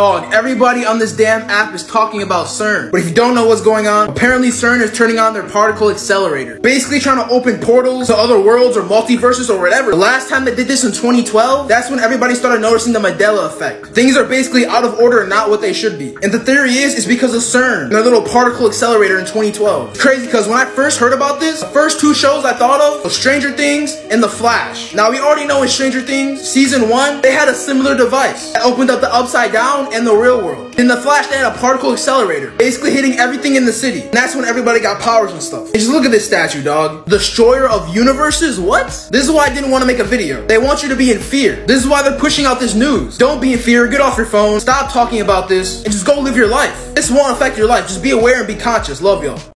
Dog, everybody on this damn app is talking about CERN. But if you don't know what's going on, apparently CERN is turning on their particle accelerator. Basically trying to open portals to other worlds or multiverses or whatever. The last time they did this in 2012, that's when everybody started noticing the Mandela Effect. Things are basically out of order and not what they should be. And the theory is, it's because of CERN and their little particle accelerator in 2012. It's crazy because when I first heard about this, the first two shows I thought of were Stranger Things and The Flash. Now we already know in Stranger Things, season 1, they had a similar device that opened up the upside down and the real world. In The Flash, they had a particle accelerator, basically hitting everything in the city. And that's when everybody got powers and stuff. And just look at this statue, dog. Destroyer of universes? What? This is why I didn't want to make a video. They want you to be in fear. This is why they're pushing out this news. Don't be in fear. Get off your phone. Stop talking about this and just go live your life. This won't affect your life. Just be aware and be conscious. Love y'all.